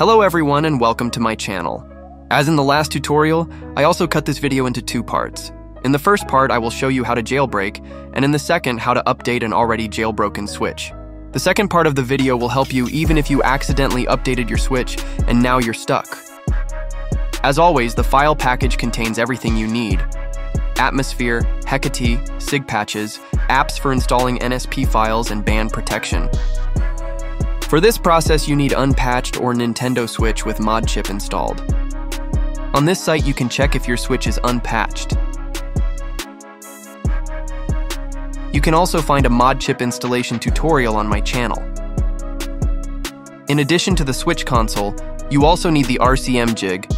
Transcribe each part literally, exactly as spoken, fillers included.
Hello everyone and welcome to my channel. As in the last tutorial, I also cut this video into two parts. In the first part, I will show you how to jailbreak, and in the second, how to update an already jailbroken Switch. The second part of the video will help you even if you accidentally updated your Switch and now you're stuck. As always, the file package contains everything you need: Atmosphere, Hekate, Sigpatches, apps for installing N S P files, and band protection. For this process, you need unpatched or Nintendo Switch with mod chip installed. On this site, you can check if your Switch is unpatched. You can also find a mod chip installation tutorial on my channel. In addition to the Switch console, you also need the R C M jig,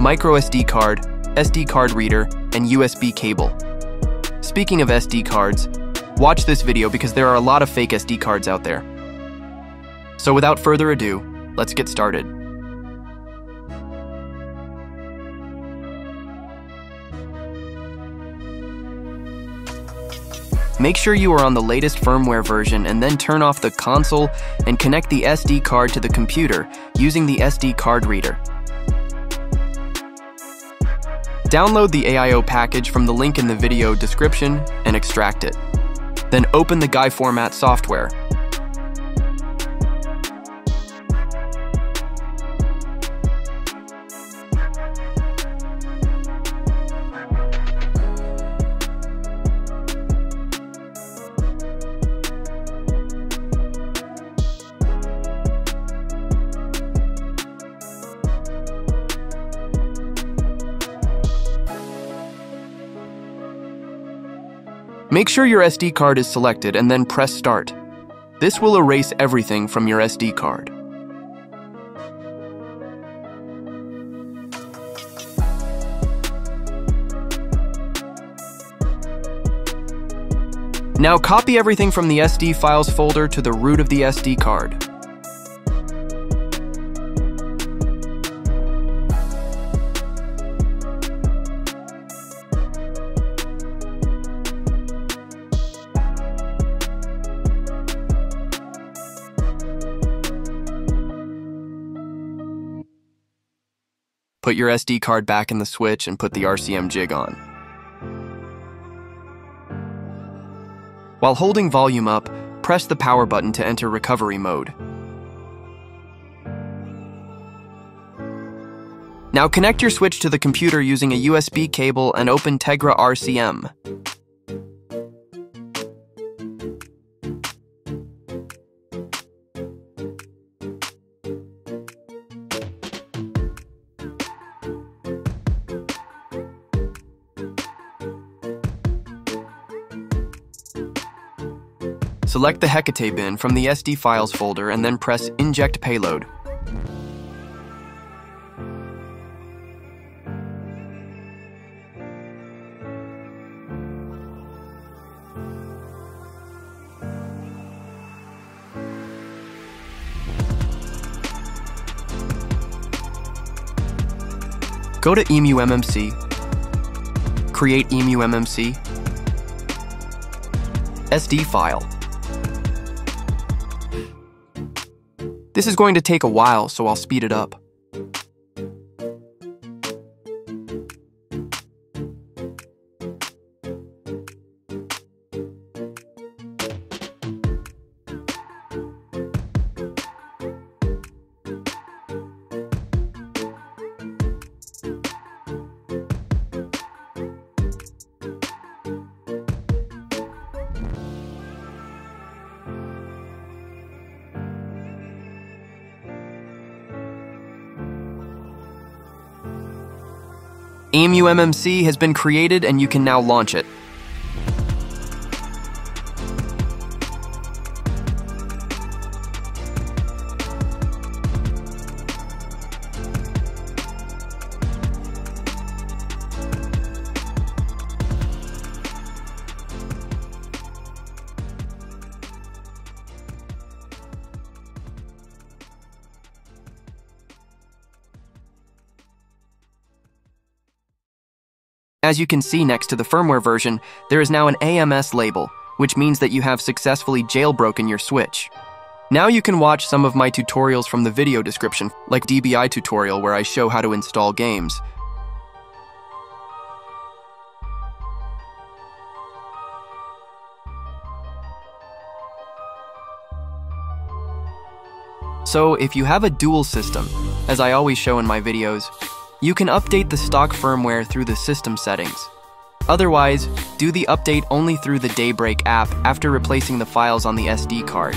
micro S D card, S D card reader, and U S B cable. Speaking of S D cards, watch this video because there are a lot of fake S D cards out there. So without further ado, let's get started. Make sure you are on the latest firmware version and then turn off the console and connect the S D card to the computer using the S D card reader. Download the A I O package from the link in the video description and extract it. Then open the G U I Format software. Make sure your S D card is selected and then press Start. This will erase everything from your S D card. Now copy everything from the S D files folder to the root of the S D card. Put your S D card back in the Switch and put the R C M jig on. While holding volume up, press the power button to enter recovery mode. Now connect your Switch to the computer using a U S B cable and open Tegra R C M. Select the Hekate bin from the S D files folder and then press Inject Payload. Go to EmuMMC, create EmuMMC, S D file. This is going to take a while, so I'll speed it up. EmuMMC has been created and you can now launch it. As you can see next to the firmware version, there is now an A M S label, which means that you have successfully jailbroken your Switch. Now you can watch some of my tutorials from the video description, like D B I tutorial where I show how to install games. So if you have a dual system, as I always show in my videos, you can update the stock firmware through the system settings. Otherwise, do the update only through the Daybreak app after replacing the files on the S D card.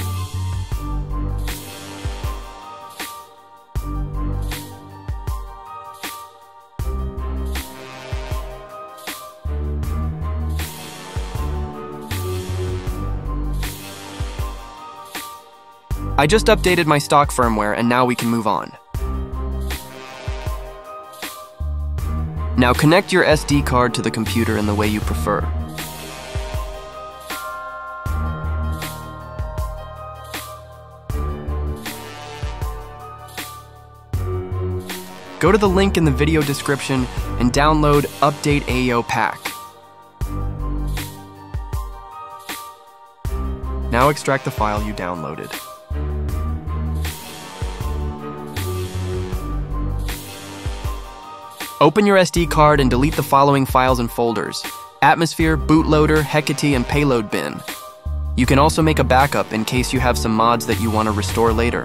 I just updated my stock firmware and now we can move on. Now connect your S D card to the computer in the way you prefer. Go to the link in the video description and download Update A E O Pack. Now extract the file you downloaded. Open your S D card and delete the following files and folders: Atmosphere, Bootloader, Hekate, and Payload Bin. You can also make a backup in case you have some mods that you want to restore later.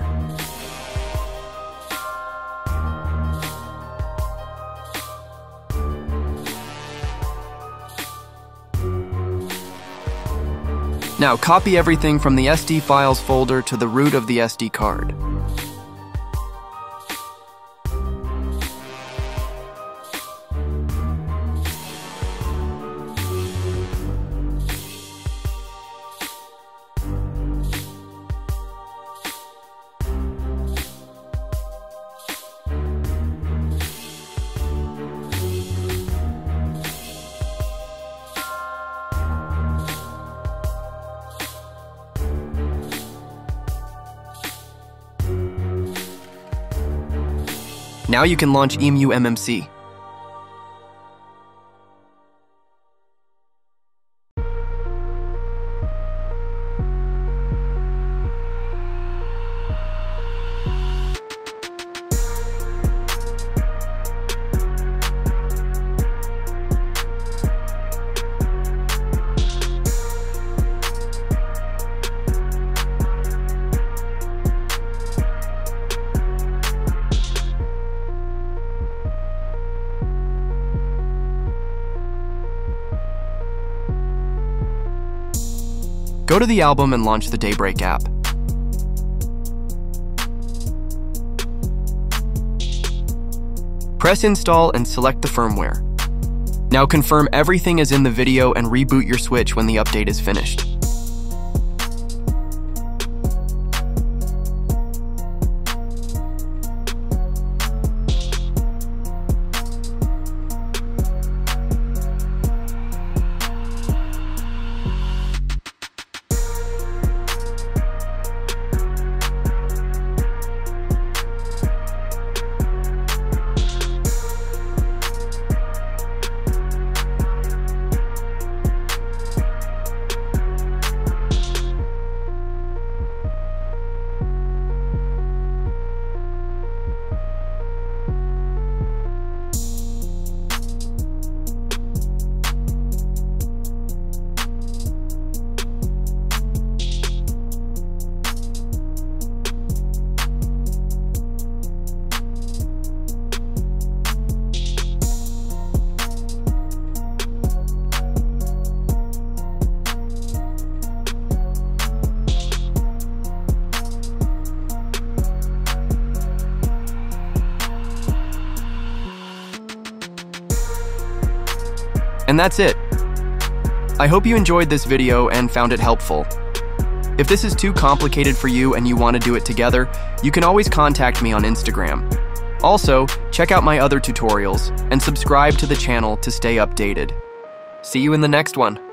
Now copy everything from the S D files folder to the root of the S D card. Now you can launch EmuMMC. Go to the album and launch the Daybreak app. Press install and select the firmware. Now confirm everything is in the video and reboot your Switch when the update is finished. And that's it. I hope you enjoyed this video and found it helpful. If this is too complicated for you and you want to do it together, you can always contact me on Instagram. Also, check out my other tutorials and subscribe to the channel to stay updated. See you in the next one.